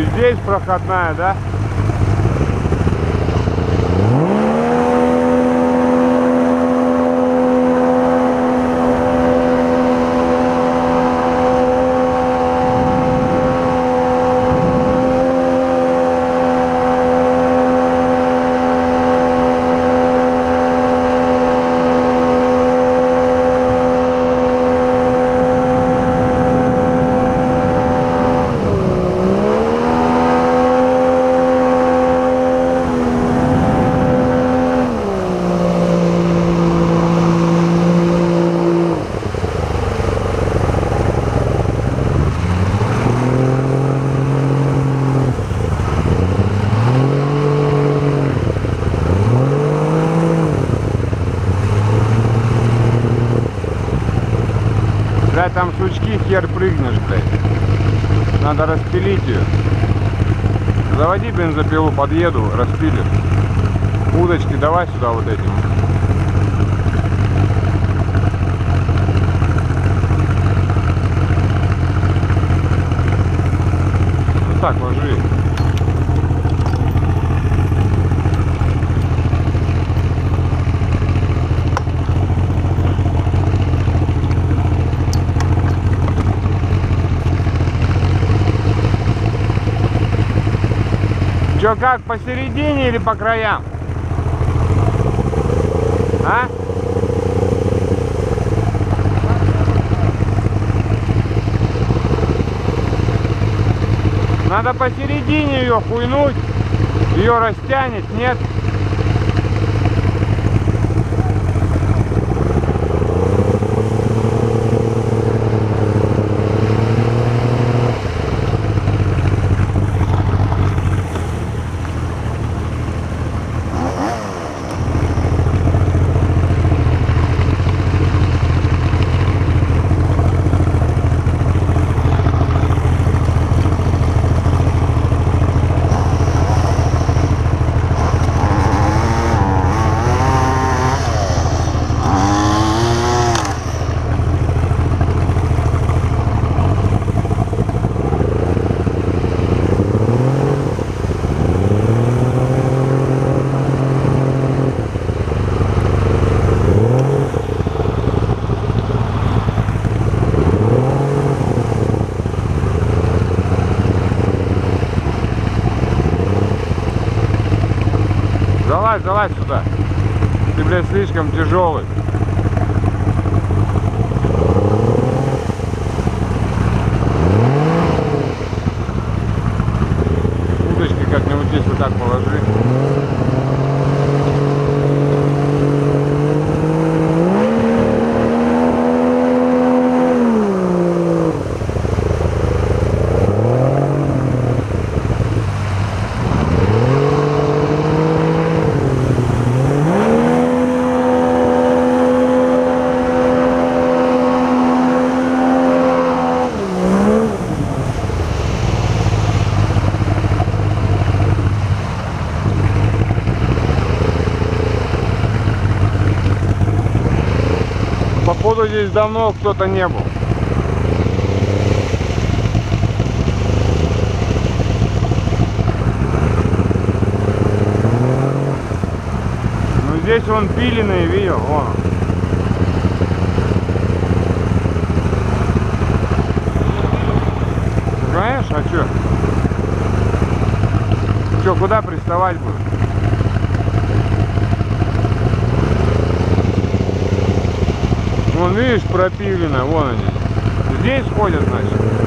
И здесь проходная, да? Там сучки хер прыгнешь, блядь. Надо распилить ее. Заводи бензопилу, подъеду, распилим. Удочки давай сюда вот этим. Вот так ложи. Чё, как, посередине или по краям? А? Надо посередине ее хуйнуть, ее растянет, нет? Залазь, залазь сюда. Ты, блядь, слишком тяжелый. Удочки как-нибудь здесь вот так положи. Походу здесь давно кто-то не был. Ну здесь вон пиленые, видел, вон. Знаешь, а чё? Чё, куда приставать будешь? Вон, видишь, пропилено, вон они. Здесь ходят, значит.